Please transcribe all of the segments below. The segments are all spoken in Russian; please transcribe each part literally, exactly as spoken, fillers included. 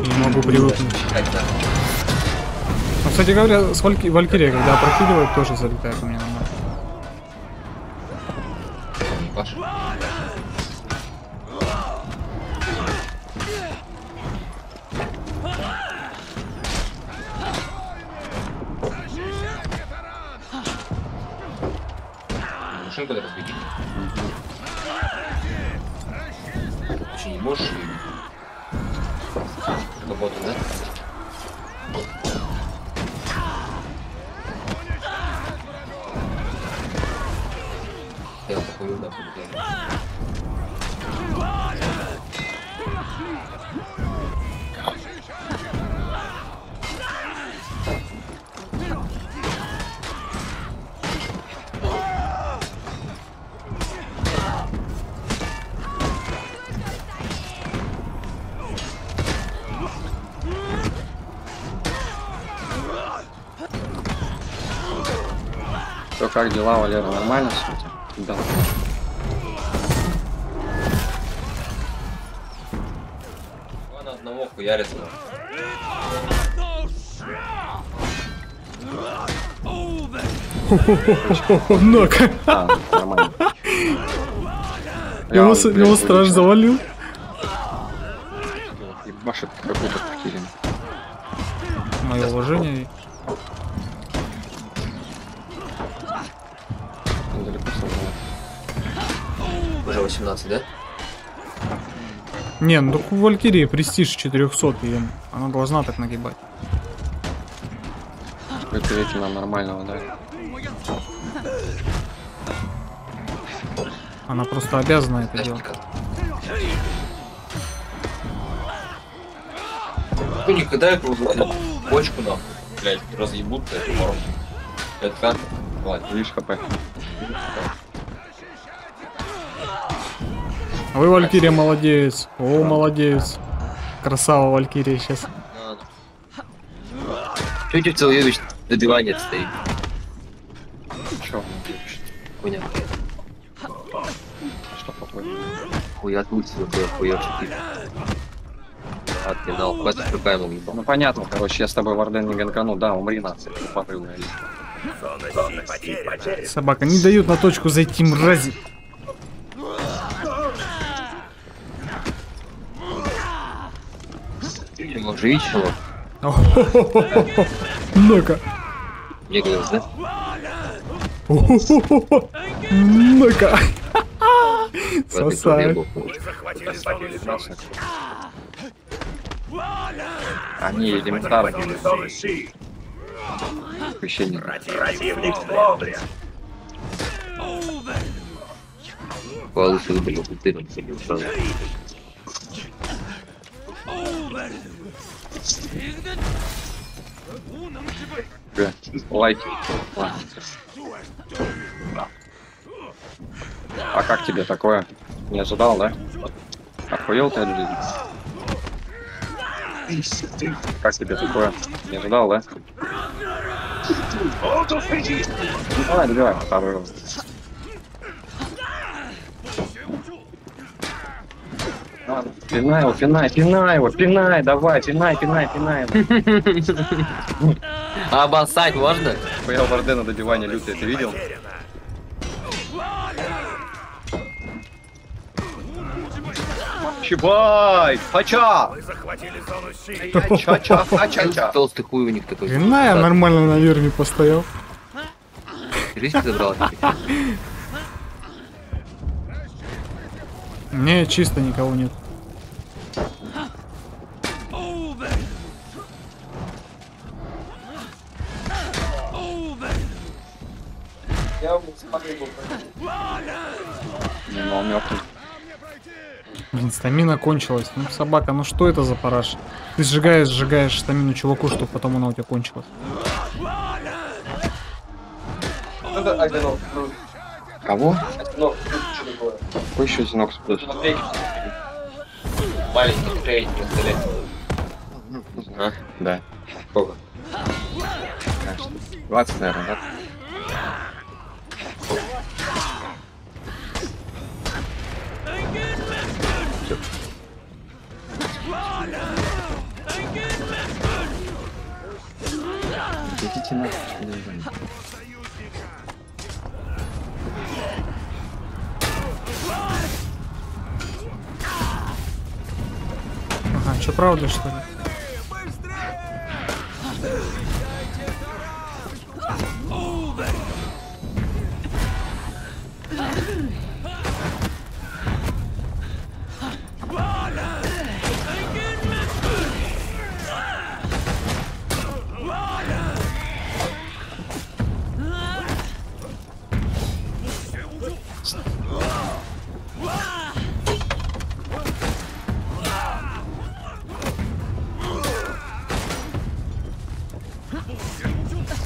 Не могу привыкнуть. Но, кстати говоря, сколько Валькирия, когда прокидывает, тоже залетает у меня на ногу. Машинку надо разбить. Ты не можешь работать, да? Я такой удар буду. Как дела, Валера? Нормально все это? Да. Он одного хуярится. Ну-ка. А, нормально. Его страж завалил. И башит какой-то похилен. Мое уважение. Уже восемнадцать, да? Не, ну у Валькирии престиж четыреста, и она должна так нагибать. Выкройте нам нормального, да? Она просто обязана это Дай делать. Ну никогда я круглую бочку нахуй, блядь, разъебут-то эту морду. Это как? Ладно, видишь, хп. Вы, Валькирия, молодец. О, молодец. Красава, Валькирия, сейчас. Чуть-чуть целуешь, на диване стоит. Чё? Хуйня. Что такое? Хуя тут, хуя тут. Отпинал. Хватит рука ему ебал. Ну понятно, короче, я с тобой в Орден не ганкану. Да, умри нация. Порывная листа. Собака, не дают на точку зайти, мрази. Жить чего? Ну-ка. Мне говорят, да? Ну-ка. Сосай. Они элементарно. Ощущение. Противник в гобле. Получил блюд. Ты не сидел. Лайк. А как тебе такое? Не ожидал, да? Охуел ты от жизни? Как тебе такое? Не ожидал, да? Ну давай, добивай второй. Пинай его, пинай, пинай его, пинай, давай, пинай, пинай, пинай. Обоссать можно? Поел Вардена до дивана лютая, ты видел? Чебай, фача! Чача, фача. Толстый хуй у них такой. Пинай, я нормально на верме постоял. Риск забрал. Не, чисто никого нет. Я убил, смотри, был. Не, ну он мертвый. Блин, стамина кончилась. Ну, собака, ну что это за параш? Ты сжигаешь, сжигаешь стамину чуваку, чтобы потом она у тебя кончилась. Кого? Какой еще одинок сплюс? Маленький трейд, представляете? А, да. Сколько? двадцать, наверное, да? идите на... Ага, что, правда, что ли?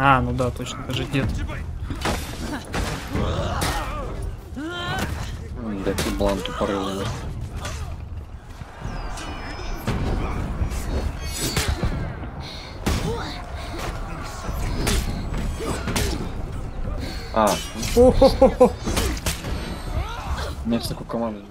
А, ну да, точно, даже нет. Да ты бланту порыл. А. У меня такую команду.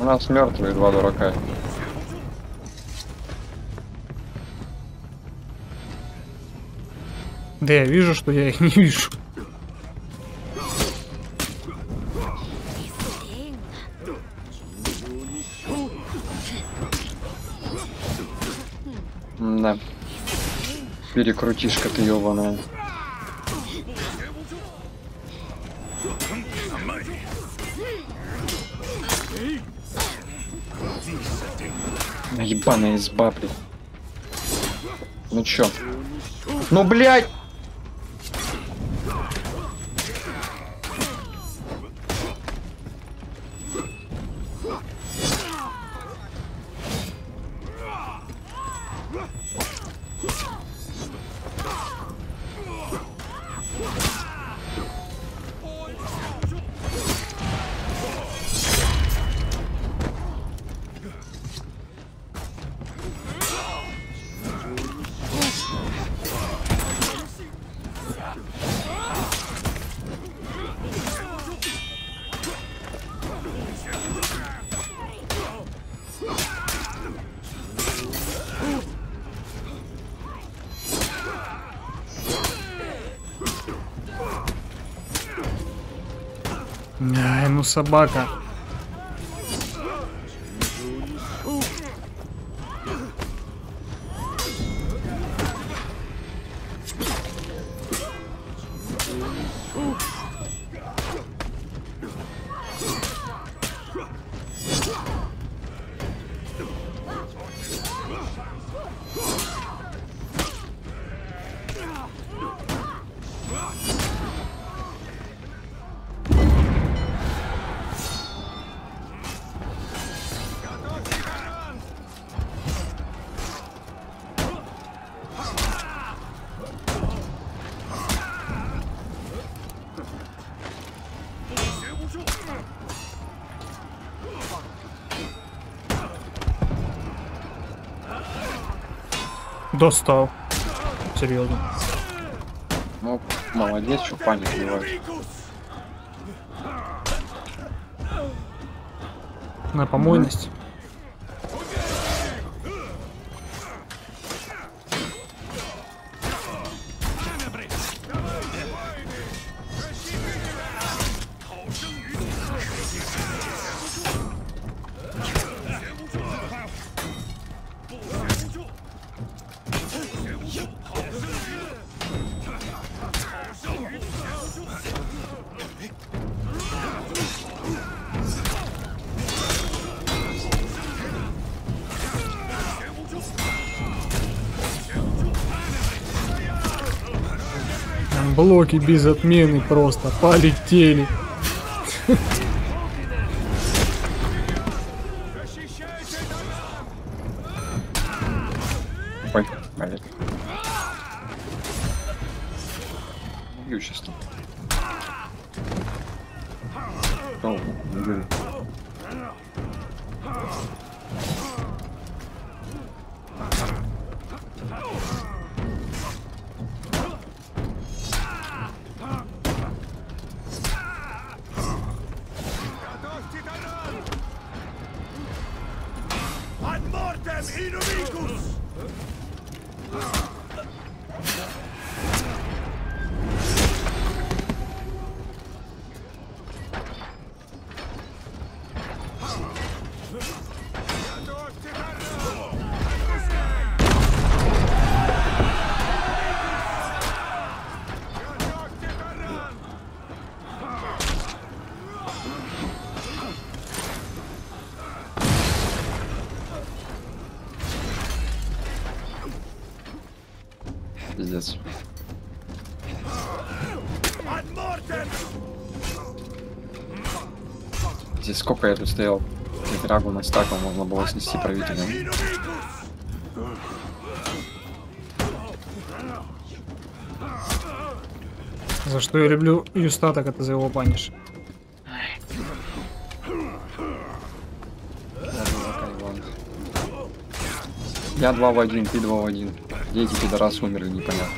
У нас мертвые два дурака. Да я вижу, что я их не вижу. Да. Перекрутишь-ка ты, ёбаная. Ебаная изба, блядь. Ну чё? Ну, блядь! Ай, ну собака. Достал. Серьезно. Ну, молодец, что паник убиваешь. На помойность. блоки без отмены просто полетели. Ой, блядь. Убью сейчас там. О, блин. Пиздец. Здесь сколько я тут стоял, драгу на стаком можно было снести правителем. За что я люблю Юста, так это за его банишь. Я два в один, ты два в один. Дети пидорасы умерли, непонятно.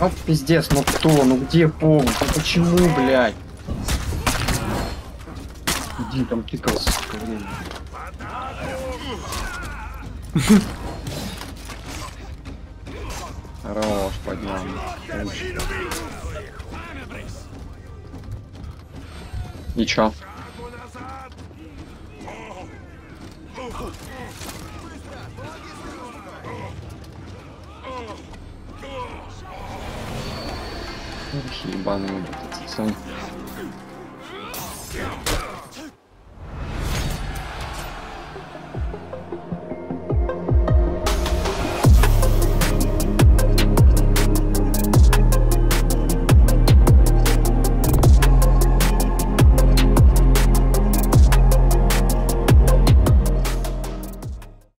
Ну пиздец, ну кто, ну где помощь, ну почему, блядь? Иди там тыкался, сколько времени. Хорош, поднял. И чё? Ебаный этот сон.